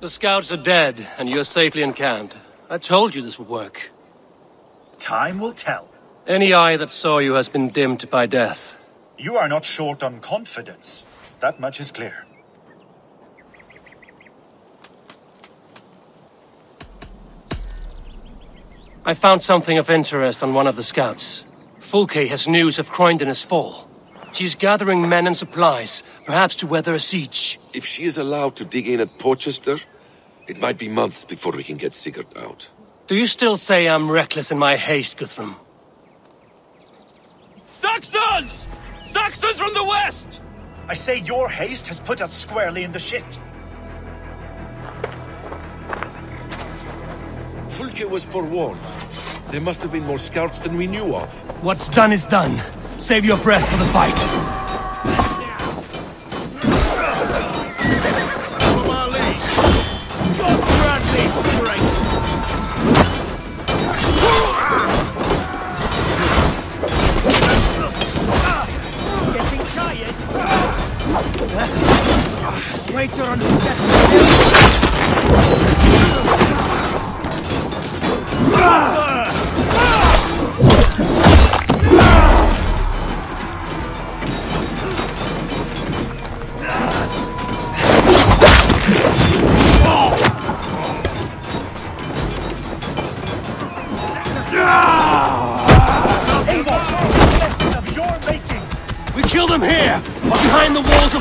The scouts are dead, and you are safely encamped. I told you this would work. Time will tell. Any eye that saw you has been dimmed by death. You are not short on confidence. That much is clear. I found something of interest on one of the scouts. Fulke has news of Croindene's fall. She's gathering men and supplies, perhaps to weather a siege. If she is allowed to dig in at Portchester, it might be months before we can get Sigurd out. Do you still say I'm reckless in my haste, Guthrum? Saxons! Saxons from the west! I say your haste has put us squarely in the shit. Fulke was forewarned. There must have been more scouts than we knew of. What's done is done. Save your breath for the fight.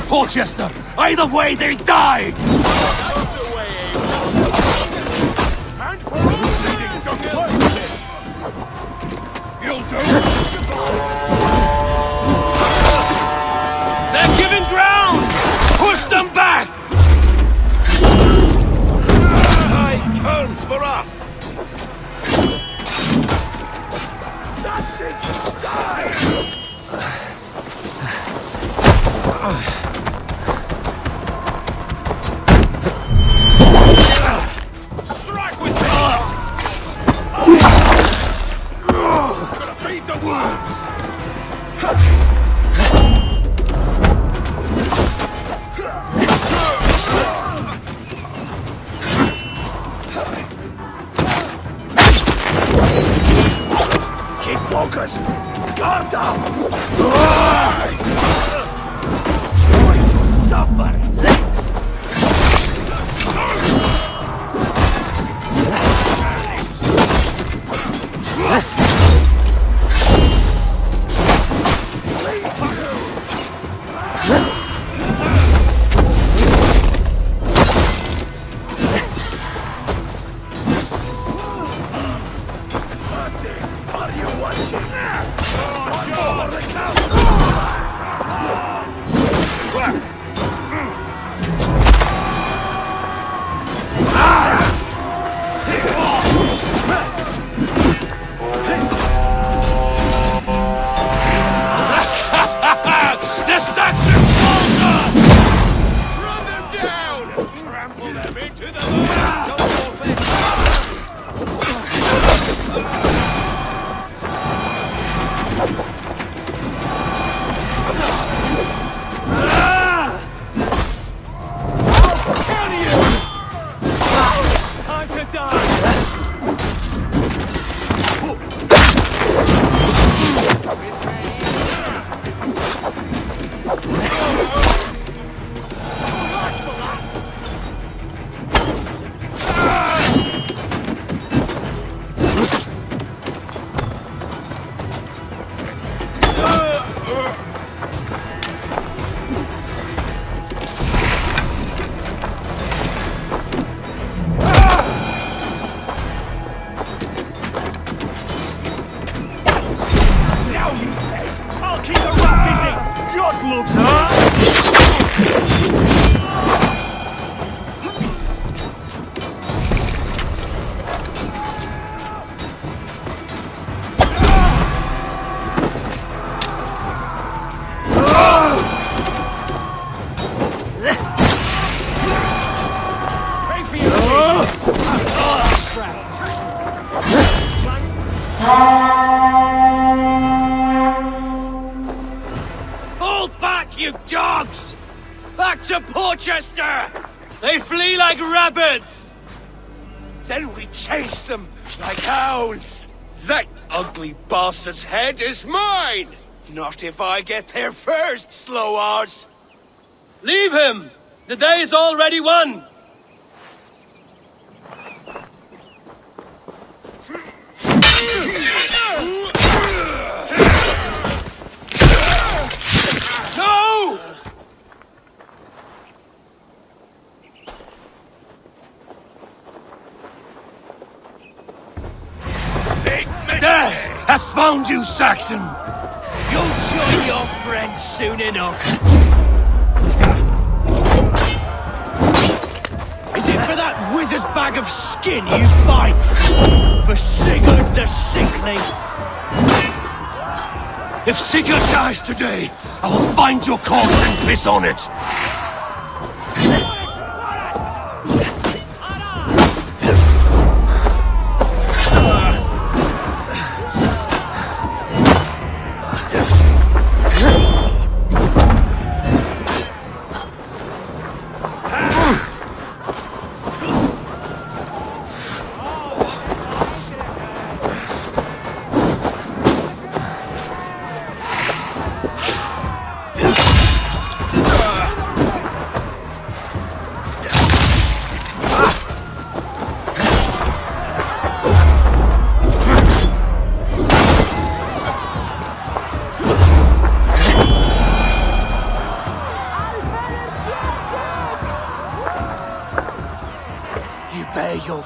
Portchester! Either way, they die! That's the way, Eivor! And for all sitting to Guildford! You'll do! They're giving ground! Push them back! Nine comes for us! That's it! Die! Fall back, you dogs! Back to Portchester! They flee like rabbits! Then we chase them like hounds! That ugly bastard's head is mine! Not if I get there first, Slowars! Leave him! The day is already won! No! Death has found you, Saxon! You'll join your friends soon enough. Is it for that withered bag of skin you fight? For Sigurd the Sickly? If Sigurd dies today, I will find your corpse and piss on it!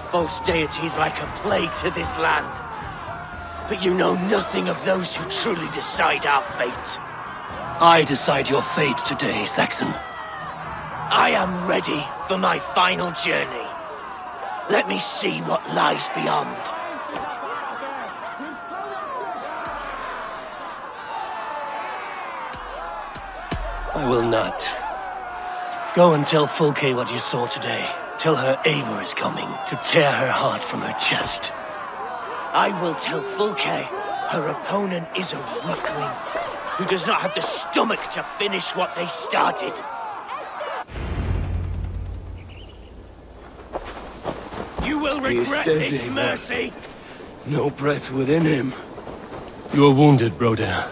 False deities like a plague to this land. But you know nothing of those who truly decide our fate. I decide your fate today, Saxon. I am ready for my final journey. Let me see what lies beyond. I will not. Go and tell Fulke what you saw today. Tell her Eivor is coming to tear her heart from her chest. I will tell Fulke her opponent is a weakling who does not have the stomach to finish what they started. You will regret this, mercy! No breath within him. You are wounded, Broder.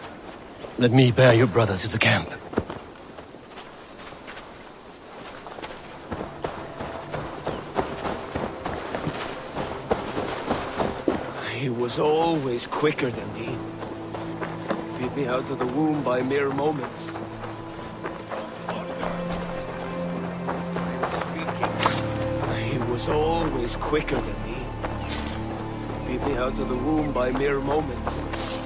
Let me bear your brother to the camp. Was always quicker than me. Beat me out of the womb by mere moments. He was always quicker than me. Beat me out of the womb by mere moments.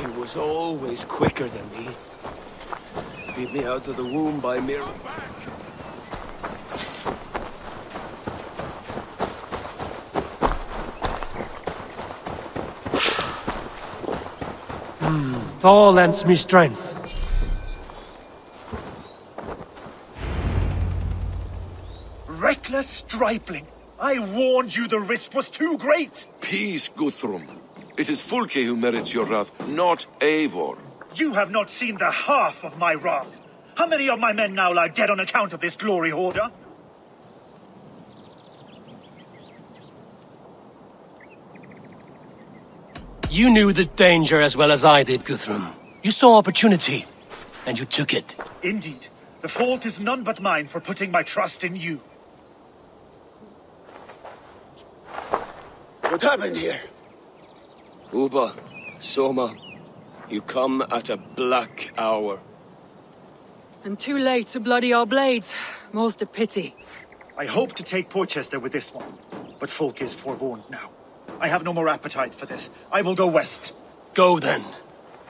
He was always quicker than me. Beat me out of the womb by mere moments. Thor lends me strength. Reckless stripling! I warned you the risk was too great! Peace, Guthrum. It is Fulke who merits your wrath, not Eivor. You have not seen the half of my wrath. How many of my men now lie dead on account of this glory hoarder? You knew the danger as well as I did, Guthrum. You saw opportunity, and you took it. Indeed. The fault is none but mine for putting my trust in you. What happened here? Ubba, Soma, you come at a black hour. And too late to bloody our blades. More's the pity. I hope to take Portchester with this one, but Fulke is forewarned now. I have no more appetite for this. I will go west. Go then.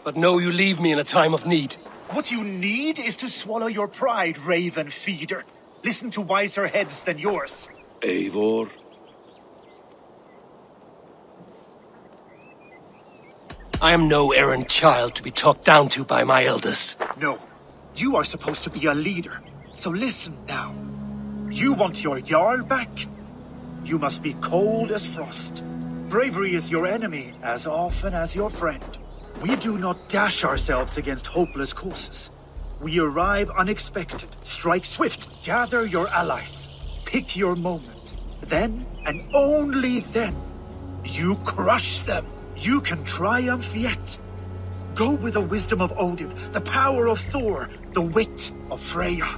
But know you leave me in a time of need. What you need is to swallow your pride, raven feeder. Listen to wiser heads than yours. Eivor. I am no errant child to be talked down to by my elders. No. You are supposed to be a leader. So listen now. You want your Jarl back? You must be cold as frost. Bravery is your enemy, as often as your friend. We do not dash ourselves against hopeless courses. We arrive unexpected. Strike swift. Gather your allies. Pick your moment. Then, and only then, you crush them. You can triumph yet. Go with the wisdom of Odin, the power of Thor, the wit of Freya.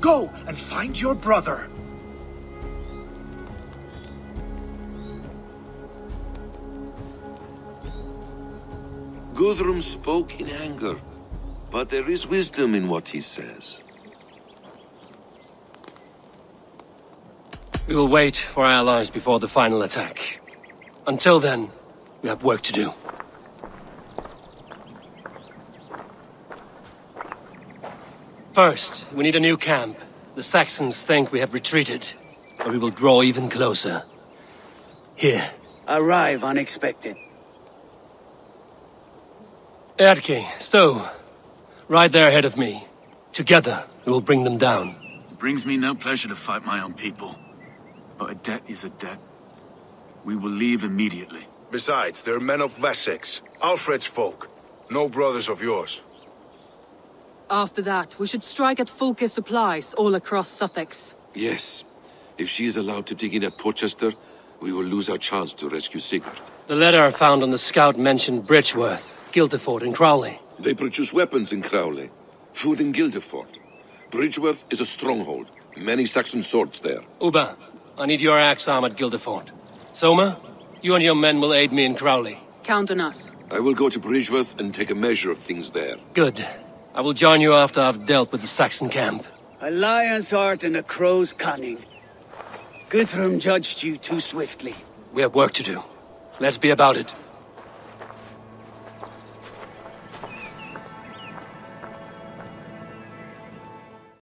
Go and find your brother. Guthrum spoke in anger, but there is wisdom in what he says. We will wait for our allies before the final attack. Until then, we have work to do. First, we need a new camp. The Saxons think we have retreated, but we will draw even closer. Here. Arrive unexpected. Erdke, Stow, ride there ahead of me. Together, we will bring them down. It brings me no pleasure to fight my own people, but a debt is a debt. We will leave immediately. Besides, they're men of Wessex, Alfred's folk, no brothers of yours. After that, we should strike at Fulke's supplies all across Suffolk. Yes. If she is allowed to dig in at Portchester, we will lose our chance to rescue Sigurd. The letter I found on the scout mentioned Bridgeworth, Guildford, and Crowley. They produce weapons in Crowley, food in Guildford. Bridgeworth is a stronghold. Many Saxon swords there. Ubba, I need your axe arm at Guildford. Soma, you and your men will aid me in Crowley. Count on us. I will go to Bridgeworth and take a measure of things there. Good. I will join you after I've dealt with the Saxon camp. A lion's heart and a crow's cunning. Guthrum judged you too swiftly. We have work to do. Let's be about it.